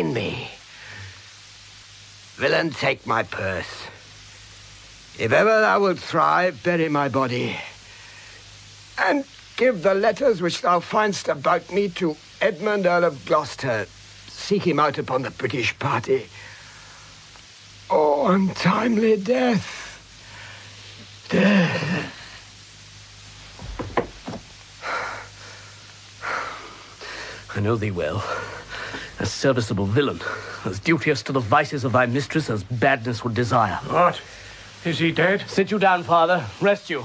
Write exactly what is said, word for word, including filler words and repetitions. pain me. Villain, take my purse. If ever thou wilt thrive, bury my body. And give the letters which thou find'st about me to Edmund, Earl of Gloucester. Seek him out upon the British party. Oh, untimely death. Death. I know thee well, a serviceable villain, as duteous to the vices of thy mistress as badness would desire. What? Is he dead? Sit you down, father. Rest you.